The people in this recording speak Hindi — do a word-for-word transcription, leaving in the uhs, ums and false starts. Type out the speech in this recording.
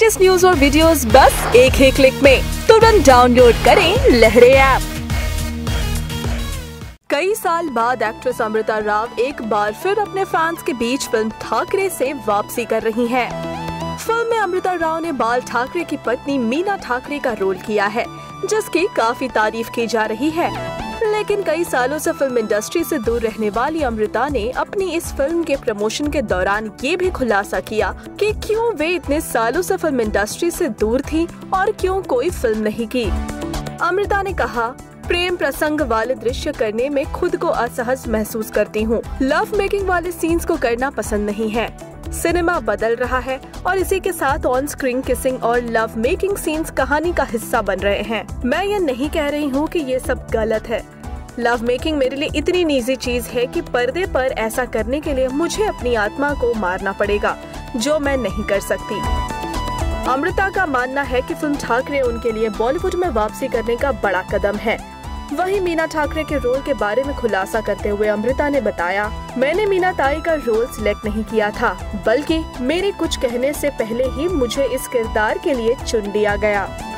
लेटेस्ट न्यूज और वीडियोस बस एक ही क्लिक में। तुरंत डाउनलोड करें लहरें ऐप। कई साल बाद एक्ट्रेस अमृता राव एक बार फिर अपने फैंस के बीच फिल्म ठाकरे से वापसी कर रही हैं। फिल्म में अमृता राव ने बाल ठाकरे की पत्नी मीना ठाकरे का रोल किया है, जिसकी काफी तारीफ की जा रही है। लेकिन कई सालों से फिल्म इंडस्ट्री से दूर रहने वाली अमृता ने अपनी इस फिल्म के प्रमोशन के दौरान ये भी खुलासा किया कि क्यों वे इतने सालों से फिल्म इंडस्ट्री से दूर थीं और क्यों कोई फिल्म नहीं की। अमृता ने कहा, प्रेम प्रसंग वाले दृश्य करने में खुद को असहज महसूस करती हूँ। लव मेकिंग वाले सीन्स को करना पसंद नहीं है। सिनेमा बदल रहा है और इसी के साथ ऑन स्क्रीन किसिंग और लव मेकिंग सीन्स कहानी का हिस्सा बन रहे हैं। मैं ये नहीं कह रही हूँ कि ये सब गलत है। लव मेकिंग मेरे लिए इतनी निजी चीज है कि पर्दे पर ऐसा करने के लिए मुझे अपनी आत्मा को मारना पड़ेगा, जो मैं नहीं कर सकती। अमृता का मानना है कि फिल्म ठाकरे उनके लिए बॉलीवुड में वापसी करने का बड़ा कदम है। वहीं मीना ठाकरे के रोल के बारे में खुलासा करते हुए अमृता ने बताया, मैंने मीना ताई का रोल सिलेक्ट नहीं किया था, बल्कि मेरे कुछ कहने से पहले ही मुझे इस किरदार के लिए चुन लिया गया।